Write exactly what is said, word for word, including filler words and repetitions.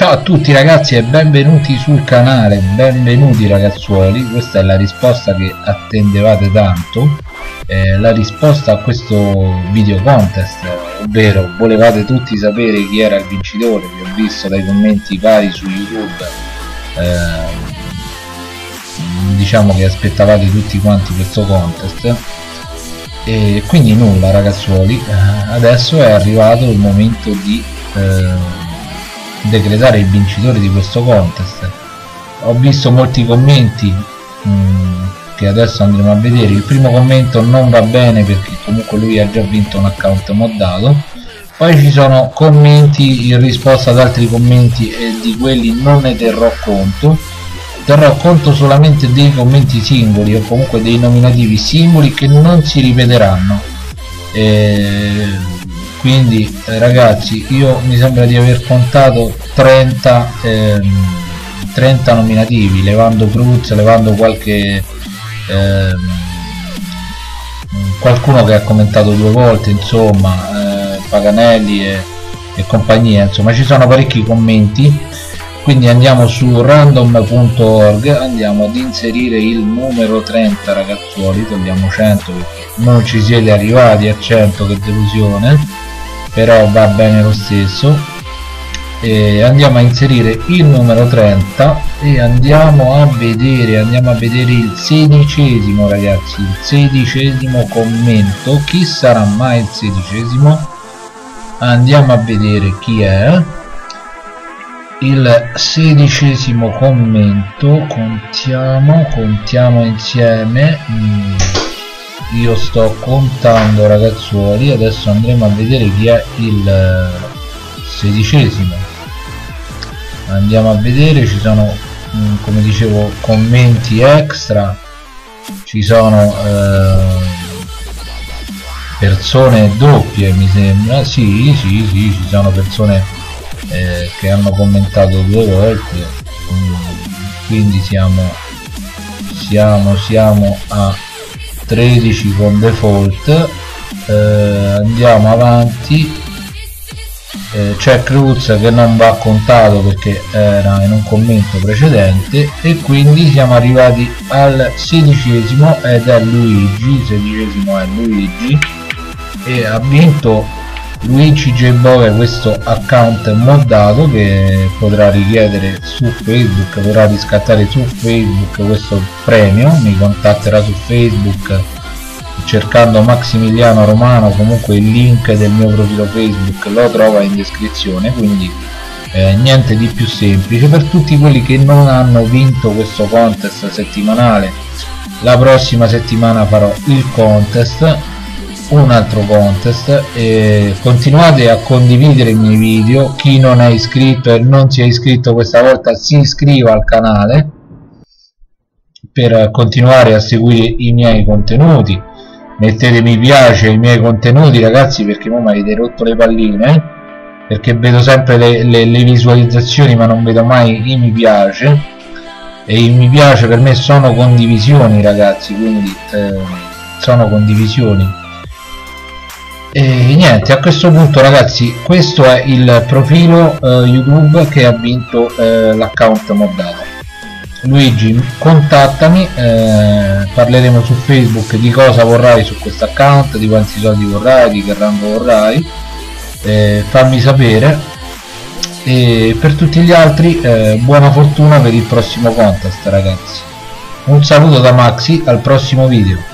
Ciao a tutti ragazzi e benvenuti sul canale, benvenuti ragazzuoli. Questa è la risposta che attendevate tanto, eh, la risposta a questo video contest, ovvero volevate tutti sapere chi era il vincitore. Vi ho visto dai commenti vari su YouTube, eh, diciamo che aspettavate tutti quanti questo contest e quindi nulla ragazzuoli, adesso è arrivato il momento di eh, decretare il vincitore di questo contest. Ho visto molti commenti mh, che adesso andremo a vedere. Il primo commento non va bene perché comunque lui ha già vinto un account moddato, poi ci sono commenti in risposta ad altri commenti e di quelli non ne terrò conto, terrò conto solamente dei commenti singoli o comunque dei nominativi singoli che non si ripeteranno. e... Quindi ragazzi, io mi sembra di aver contato trenta, ehm, trenta nominativi, levando Cruz, levando qualche ehm, qualcuno che ha commentato due volte, insomma, eh, Paganelli e, e compagnia, insomma ci sono parecchi commenti. Quindi andiamo su random punto org, andiamo ad inserire il numero trenta ragazzuoli, togliamo cento perché non ci siete arrivati a cento, che delusione, però va bene lo stesso, e andiamo a inserire il numero trenta e andiamo a vedere andiamo a vedere il sedicesimo ragazzi, il sedicesimo commento. Chi sarà mai il sedicesimo? Andiamo a vedere chi è il sedicesimo commento. Contiamo contiamo insieme. mm. Io sto contando ragazzuoli, adesso andremo a vedere chi è il sedicesimo. Andiamo a vedere, ci sono come dicevo commenti extra, ci sono eh, persone doppie mi sembra, sì sì sì ci sono persone eh, che hanno commentato due volte, quindi siamo siamo siamo a tredici con default. Eh, andiamo avanti, eh, c'è Cruz che non va contato perché era in un commento precedente, e quindi siamo arrivati al sedicesimo ed è Luigi. Il sedicesimo è Luigi e ha vinto Luigi J Bove, questo account moddato che potrà richiedere su Facebook, potrà riscattare su Facebook questo premio. Mi contatterà su Facebook cercando Massimiliano Romano, comunque il link del mio profilo Facebook lo trova in descrizione, quindi eh, niente di più semplice. Per tutti quelli che non hanno vinto questo contest settimanale, la prossima settimana farò il contest, un altro contest, e continuate a condividere i miei video. Chi non è iscritto e non si è iscritto questa volta si iscriva al canale per continuare a seguire i miei contenuti. Mettete mi piace ai miei contenuti ragazzi, perché ora mi avete rotto le palline, perché vedo sempre le, le, le visualizzazioni ma non vedo mai i mi piace, e i mi piace per me sono condivisioni ragazzi, quindi eh, sono condivisioni. E niente, a questo punto ragazzi, questo è il profilo eh, YouTube che ha vinto eh, l'account moddato. Luigi, contattami, eh, parleremo su Facebook di cosa vorrai su questo account, di quanti soldi vorrai, di che rango vorrai, eh, fammi sapere. E per tutti gli altri eh, buona fortuna per il prossimo contest ragazzi. Un saluto da Maxi, al prossimo video.